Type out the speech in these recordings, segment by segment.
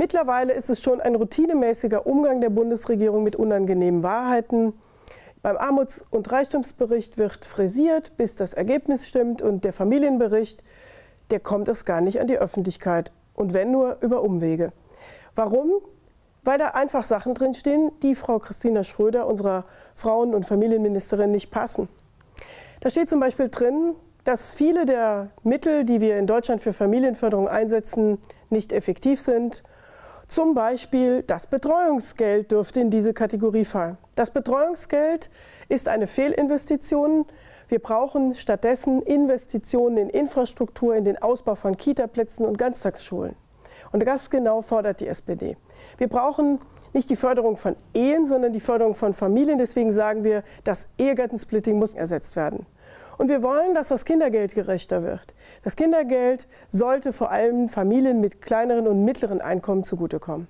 Mittlerweile ist es schon ein routinemäßiger Umgang der Bundesregierung mit unangenehmen Wahrheiten. Beim Armuts- und Reichtumsbericht wird frisiert, bis das Ergebnis stimmt, und der Familienbericht, der kommt erst gar nicht an die Öffentlichkeit. Und wenn nur über Umwege. Warum? Weil da einfach Sachen drinstehen, die Frau Christina Schröder, unserer Frauen- und Familienministerin, nicht passen. Da steht zum Beispiel drin, dass viele der Mittel, die wir in Deutschland für Familienförderung einsetzen, nicht effektiv sind. Zum Beispiel das Betreuungsgeld dürfte in diese Kategorie fallen. Das Betreuungsgeld ist eine Fehlinvestition. Wir brauchen stattdessen Investitionen in Infrastruktur, in den Ausbau von Kitaplätzen und Ganztagsschulen. Und das genau fordert die SPD. Wir brauchen nicht die Förderung von Ehen, sondern die Förderung von Familien. Deswegen sagen wir, das Ehegattensplitting muss ersetzt werden. Und wir wollen, dass das Kindergeld gerechter wird. Das Kindergeld sollte vor allem Familien mit kleineren und mittleren Einkommen zugutekommen.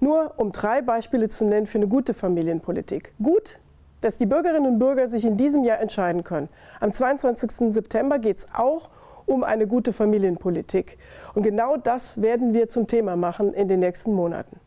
Nur um 3 Beispiele zu nennen für eine gute Familienpolitik. Gut, dass die Bürgerinnen und Bürger sich in diesem Jahr entscheiden können. Am 22. September geht es auch um eine gute Familienpolitik. Und genau das werden wir zum Thema machen in den nächsten Monaten.